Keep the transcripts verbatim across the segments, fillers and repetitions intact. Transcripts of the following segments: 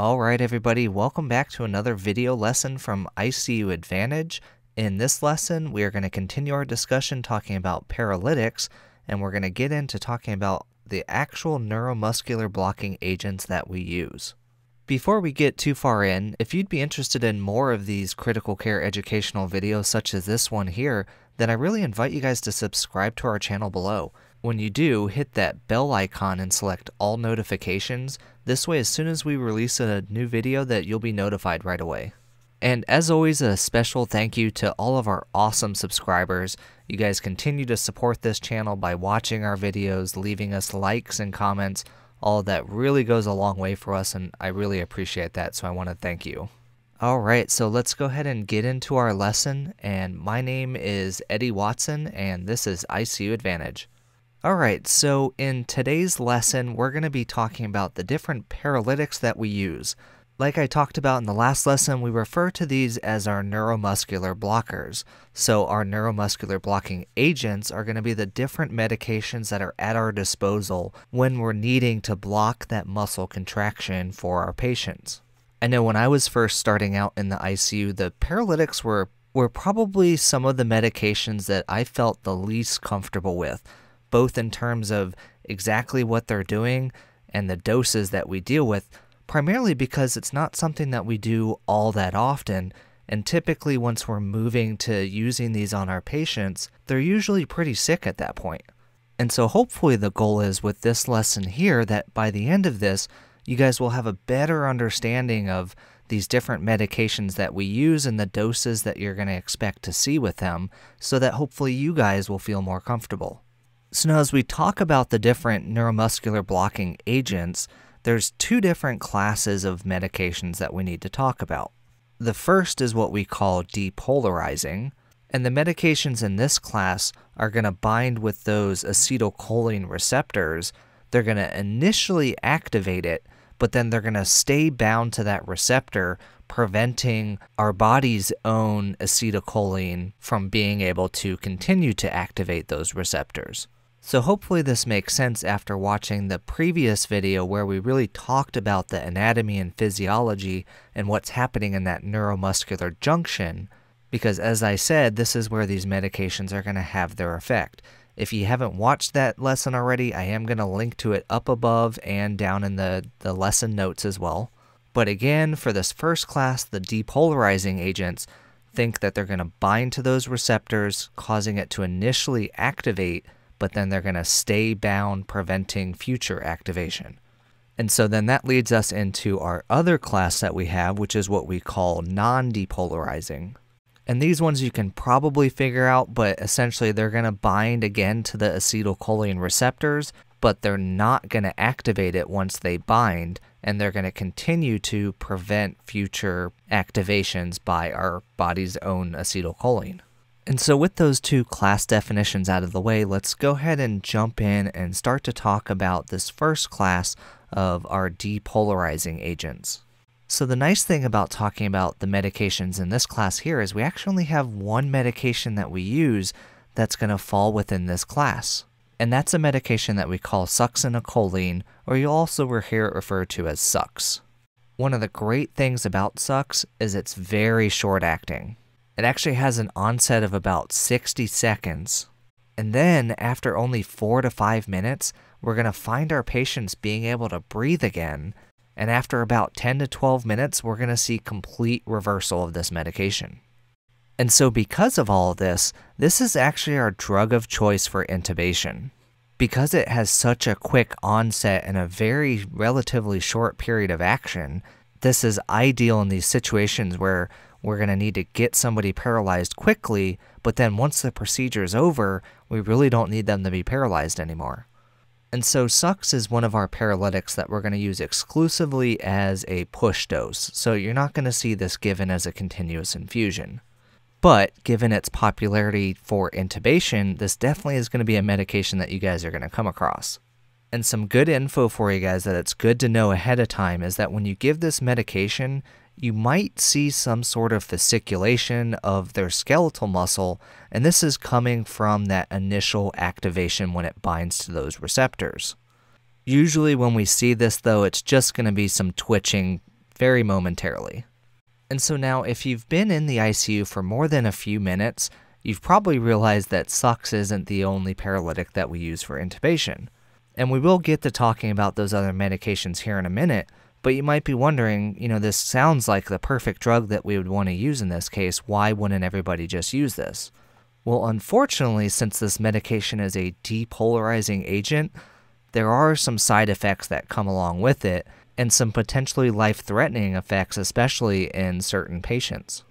Alright everybody, welcome back to another video lesson from I C U Advantage. In this lesson, we are going to continue our discussion talking about paralytics, and we're going to get into talking about the actual neuromuscular blocking agents that we use. Before we get too far in, if you'd be interested in more of these critical care educational videos such as this one here, then I really invite you guys to subscribe to our channel below. When you do, hit that bell icon and select all notifications. This way, as soon as we release a new video, that you'll be notified right away. And as always, a special thank you to all of our awesome subscribers. You guys continue to support this channel by watching our videos, leaving us likes and comments. All that really goes a long way for us, and I really appreciate that, so I want to thank you. Alright, so let's go ahead and get into our lesson, and my name is Eddie Watson, and this is I C U Advantage. Alright, so in today's lesson, we're going to be talking about the different paralytics that we use. Like I talked about in the last lesson, we refer to these as our neuromuscular blockers. So our neuromuscular blocking agents are going to be the different medications that are at our disposal when we're needing to block that muscle contraction for our patients. I know when I was first starting out in the I C U, the paralytics were, were probably some of the medications that I felt the least comfortable with, both in terms of exactly what they're doing and the doses that we deal with, primarily because it's not something that we do all that often, and typically once we're moving to using these on our patients, they're usually pretty sick at that point. And so hopefully the goal is with this lesson here that by the end of this, you guys will have a better understanding of these different medications that we use and the doses that you're going to expect to see with them, so that hopefully you guys will feel more comfortable. So now as we talk about the different neuromuscular blocking agents, there's two different classes of medications that we need to talk about. The first is what we call depolarizing, and the medications in this class are going to bind with those acetylcholine receptors. They're going to initially activate it, but then they're going to stay bound to that receptor, preventing our body's own acetylcholine from being able to continue to activate those receptors. So hopefully this makes sense after watching the previous video where we really talked about the anatomy and physiology and what's happening in that neuromuscular junction, because as I said, this is where these medications are going to have their effect. If you haven't watched that lesson already, I am going to link to it up above and down in the, the lesson notes as well. But again, for this first class, the depolarizing agents, think that they're going to bind to those receptors, causing it to initially activate, but then they're going to stay bound, preventing future activation. And so then that leads us into our other class that we have, which is what we call non-depolarizing. And these ones you can probably figure out, but essentially they're going to bind again to the acetylcholine receptors, but they're not going to activate it once they bind, and they're going to continue to prevent future activations by our body's own acetylcholine. And so with those two class definitions out of the way, let's go ahead and jump in and start to talk about this first class of our depolarizing agents. So the nice thing about talking about the medications in this class here is we actually only have one medication that we use that's going to fall within this class. And that's a medication that we call succinylcholine, or you also hear it referred to as sucks. One of the great things about sucks is it's very short acting. It actually has an onset of about sixty seconds, and then after only four to five minutes, we're going to find our patients being able to breathe again, and after about ten to twelve minutes, we're going to see complete reversal of this medication. And so because of all of this, this is actually our drug of choice for intubation. Because it has such a quick onset and a very relatively short period of action, this is ideal in these situations where we're going to need to get somebody paralyzed quickly, but then once the procedure is over, we really don't need them to be paralyzed anymore. And so sucks is one of our paralytics that we're going to use exclusively as a push dose, so you're not going to see this given as a continuous infusion. But given its popularity for intubation, this definitely is going to be a medication that you guys are going to come across. And some good info for you guys that it's good to know ahead of time is that when you give this medication, you might see some sort of fasciculation of their skeletal muscle, and this is coming from that initial activation when it binds to those receptors. Usually when we see this though, it's just going to be some twitching very momentarily. And so now, if you've been in the I C U for more than a few minutes, you've probably realized that succ isn't the only paralytic that we use for intubation. And we will get to talking about those other medications here in a minute, but you might be wondering, you know, this sounds like the perfect drug that we would want to use in this case. Why wouldn't everybody just use this? Well, unfortunately, since this medication is a depolarizing agent, there are some side effects that come along with it, and some potentially life-threatening effects, especially in certain patients.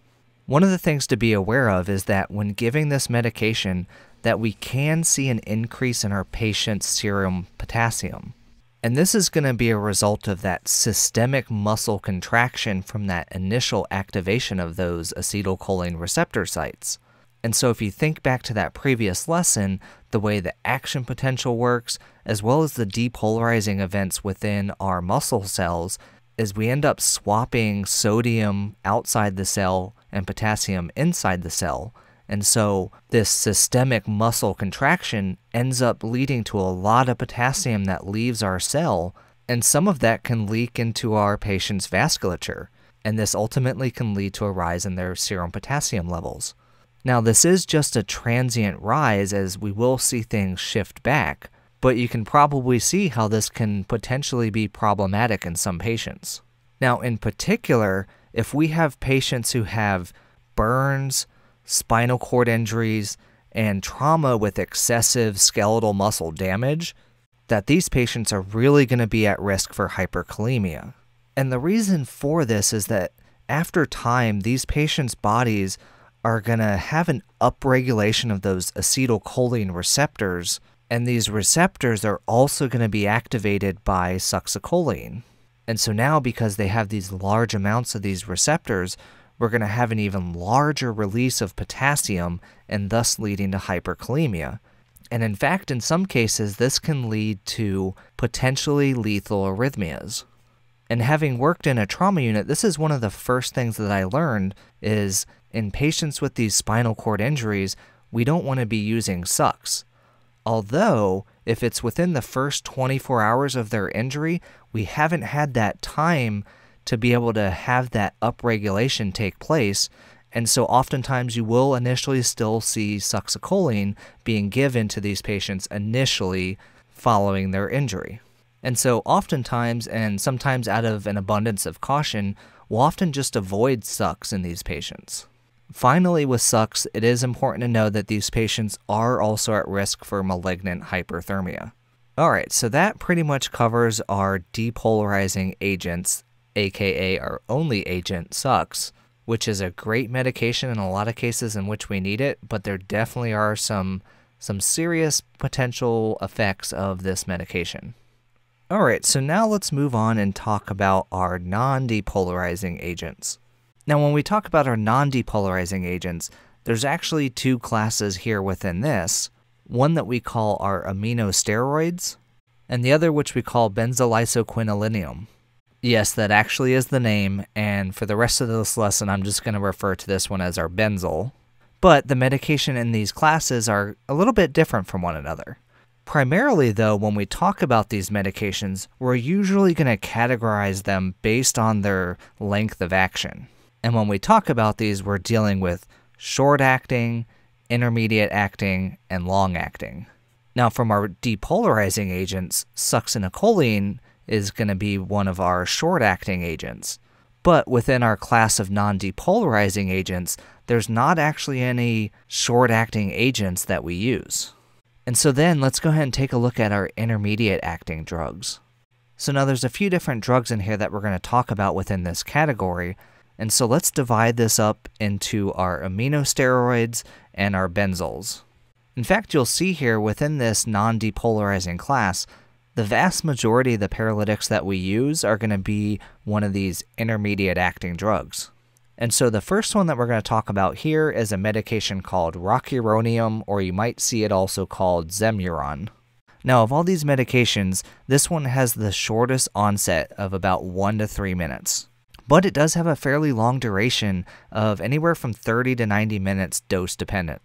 One of the things to be aware of is that when giving this medication, that we can see an increase in our patient's serum potassium. And this is going to be a result of that systemic muscle contraction from that initial activation of those acetylcholine receptor sites. And so if you think back to that previous lesson, the way the action potential works, as well as the depolarizing events within our muscle cells, is we end up swapping sodium outside the cell and potassium inside the cell. And so this systemic muscle contraction ends up leading to a lot of potassium that leaves our cell, and some of that can leak into our patient's vasculature. And this ultimately can lead to a rise in their serum potassium levels. Now, this is just a transient rise, as we will see things shift back, but you can probably see how this can potentially be problematic in some patients. Now, in particular, if we have patients who have burns, spinal cord injuries, and trauma with excessive skeletal muscle damage, that these patients are really going to be at risk for hyperkalemia. And the reason for this is that after time, these patients' bodies are going to have an upregulation of those acetylcholine receptors, and these receptors are also going to be activated by succinylcholine. And so now, because they have these large amounts of these receptors, we're going to have an even larger release of potassium, and thus leading to hyperkalemia. And in fact, in some cases, this can lead to potentially lethal arrhythmias. And having worked in a trauma unit, this is one of the first things that I learned is in patients with these spinal cord injuries, we don't want to be using succ. Although, if it's within the first twenty-four hours of their injury, we haven't had that time to be able to have that upregulation take place, and so oftentimes you will initially still see succinylcholine being given to these patients initially following their injury. And so oftentimes, and sometimes out of an abundance of caution, we'll often just avoid succ in these patients. Finally, with succ, it is important to know that these patients are also at risk for malignant hyperthermia. All right, so that pretty much covers our depolarizing agents, aka our only agent, succ, which is a great medication in a lot of cases in which we need it, but there definitely are some, some serious potential effects of this medication. All right, so now let's move on and talk about our non-depolarizing agents. Now, when we talk about our non-depolarizing agents, there's actually two classes here within this, one that we call our aminosteroids, and the other which we call benzylisoquinolinium. Yes, that actually is the name, and for the rest of this lesson, I'm just going to refer to this one as our benzyl. But the medication in these classes are a little bit different from one another. Primarily, though, when we talk about these medications, we're usually going to categorize them based on their length of action. And when we talk about these, we're dealing with short-acting, intermediate-acting, and long-acting. Now, from our depolarizing agents, succinylcholine is going to be one of our short-acting agents. But within our class of non-depolarizing agents, there's not actually any short-acting agents that we use. And so then let's go ahead and take a look at our intermediate acting drugs. So now there's a few different drugs in here that we're going to talk about within this category. And so let's divide this up into our aminosteroids and our benzyls. In fact, you'll see here within this non-depolarizing class, the vast majority of the paralytics that we use are going to be one of these intermediate acting drugs. And so the first one that we're going to talk about here is a medication called Rocuronium, or you might see it also called Zemuron. Now, of all these medications, this one has the shortest onset of about one to three minutes. But it does have a fairly long duration of anywhere from thirty to ninety minutes dose dependent.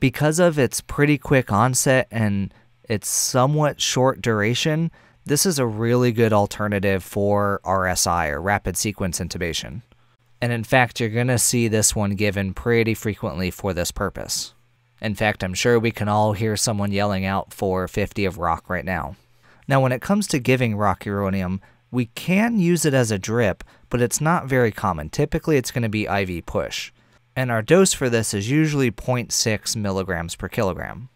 Because of its pretty quick onset and its somewhat short duration, This is a really good alternative for R S I, or rapid sequence intubation. And in fact, you're going to see this one given pretty frequently for this purpose. In fact, I'm sure we can all hear someone yelling out for fifty of R O C right now. Now, when it comes to giving Rocuronium, we can use it as a drip, but it's not very common. Typically, it's going to be I V push. And our dose for this is usually zero point six milligrams per kilogram.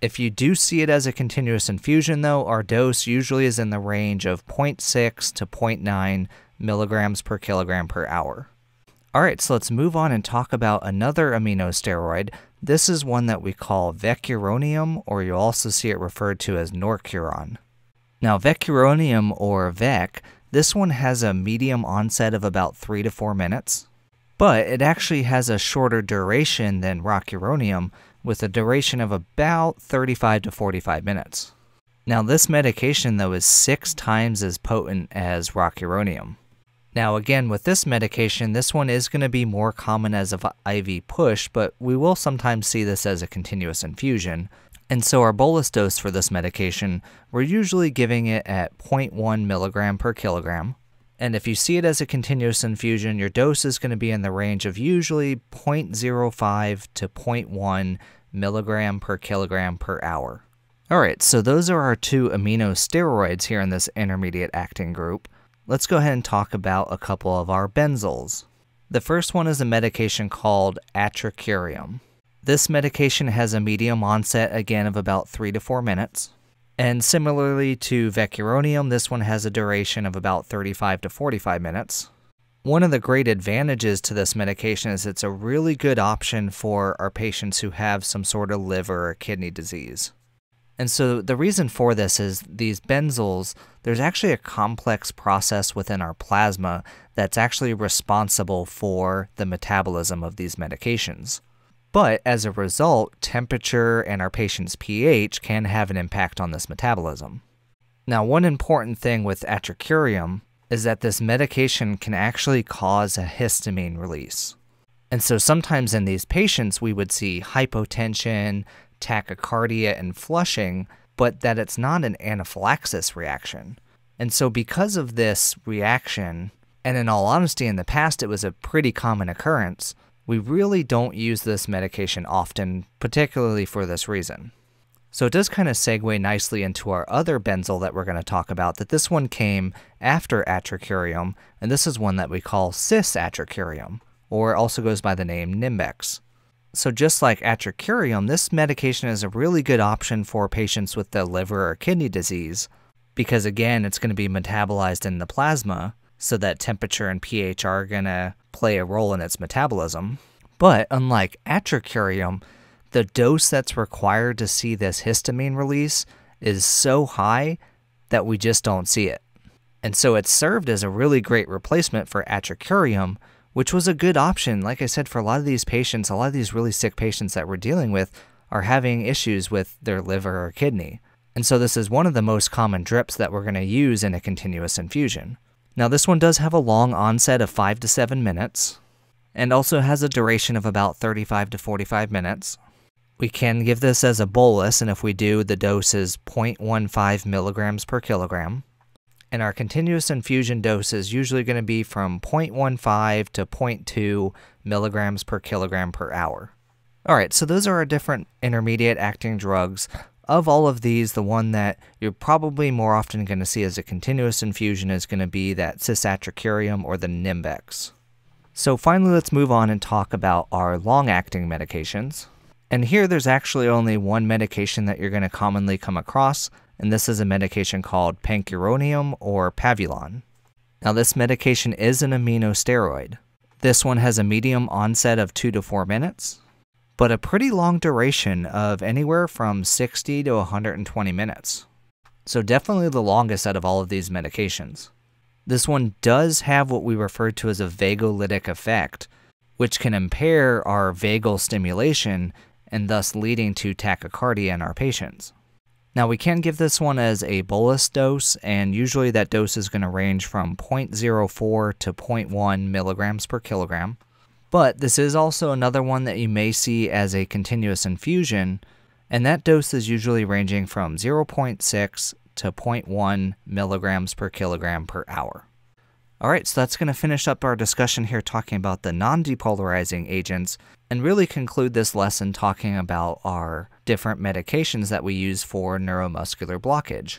If you do see it as a continuous infusion, though, our dose usually is in the range of zero point six to zero point nine milligrams per kilogram per hour. All right, so let's move on and talk about another aminosteroid. This is one that we call vecuronium, or you'll also see it referred to as norcuron. Now, vecuronium, or vec, this one has a medium onset of about three to four minutes, but it actually has a shorter duration than rocuronium, with a duration of about thirty-five to forty-five minutes. Now, this medication, though, is six times as potent as rocuronium. Now again, with this medication, this one is going to be more common as an I V push, but we will sometimes see this as a continuous infusion. And so our bolus dose for this medication, we're usually giving it at zero point one milligram per kilogram. And if you see it as a continuous infusion, your dose is going to be in the range of usually zero point zero five to zero point one milligram per kilogram per hour. All right, so those are our two aminosteroids here in this intermediate acting group. Let's go ahead and talk about a couple of our benzyls. The first one is a medication called Atracurium. This medication has a medium onset, again, of about three to four minutes. And similarly to vecuronium, this one has a duration of about thirty-five to forty-five minutes. One of the great advantages to this medication is it's a really good option for our patients who have some sort of liver or kidney disease. And so the reason for this is these benzyls, there's actually a complex process within our plasma that's actually responsible for the metabolism of these medications. But as a result, temperature and our patient's pH can have an impact on this metabolism. Now, one important thing with Atracurium is that this medication can actually cause a histamine release. And so sometimes in these patients, we would see hypotension, tachycardia, and flushing, but that it's not an anaphylaxis reaction. And so because of this reaction, and in all honesty, in the past it was a pretty common occurrence, we really don't use this medication often, particularly for this reason. So it does kind of segue nicely into our other benzyl that we're going to talk about, that this one came after Atracurium, and this is one that we call cisatracurium, or also goes by the name NIMBEX. So just like Atracurium, this medication is a really good option for patients with the liver or kidney disease because, again, it's going to be metabolized in the plasma, so that temperature and pH are going to play a role in its metabolism. But unlike Atracurium, the dose that's required to see this histamine release is so high that we just don't see it. And so it served as a really great replacement for Atracurium, which was a good option, like I said, for a lot of these patients, a lot of these really sick patients that we're dealing with are having issues with their liver or kidney. And so this is one of the most common drips that we're gonna use in a continuous infusion. Now this one does have a long onset of five to seven minutes, and also has a duration of about thirty-five to forty-five minutes. We can give this as a bolus, and if we do, the dose is zero point one five milligrams per kilogram. And our continuous infusion dose is usually going to be from zero point one five to zero point two milligrams per kilogram per hour. All right, so those are our different intermediate acting drugs. Of all of these, the one that you're probably more often going to see as a continuous infusion is going to be that cisatracurium or the NIMBEX. So finally, let's move on and talk about our long-acting medications. And here there's actually only one medication that you're going to commonly come across, and this is a medication called Pancuronium or Pavulon. Now this medication is an aminosteroid. This one has a medium onset of two to four minutes, but a pretty long duration of anywhere from sixty to one hundred twenty minutes. So definitely the longest out of all of these medications. This one does have what we refer to as a vagolytic effect, which can impair our vagal stimulation and thus leading to tachycardia in our patients. Now we can give this one as a bolus dose, and usually that dose is going to range from zero point zero four to zero point one milligrams per kilogram. But this is also another one that you may see as a continuous infusion, and that dose is usually ranging from zero point six to zero point one milligrams per kilogram per hour. All right, so that's going to finish up our discussion here talking about the non-depolarizing agents and really conclude this lesson talking about our different medications that we use for neuromuscular blockage.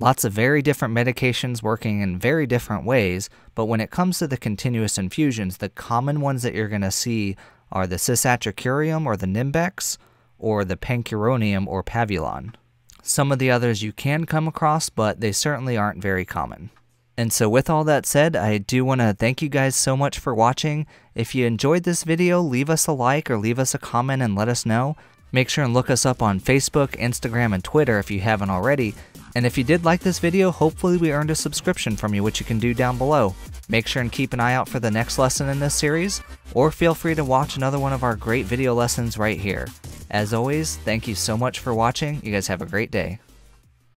Lots of very different medications working in very different ways, but when it comes to the continuous infusions, the common ones that you're going to see are the cisatracurium or the NIMBEX or the Pancuronium or Pavulon. Some of the others you can come across, but they certainly aren't very common. And so with all that said, I do want to thank you guys so much for watching. If you enjoyed this video, leave us a like or leave us a comment and let us know. Make sure and look us up on Facebook, Instagram, and Twitter if you haven't already. And if you did like this video, hopefully we earned a subscription from you, which you can do down below. Make sure and keep an eye out for the next lesson in this series, or feel free to watch another one of our great video lessons right here. As always, thank you so much for watching. You guys have a great day.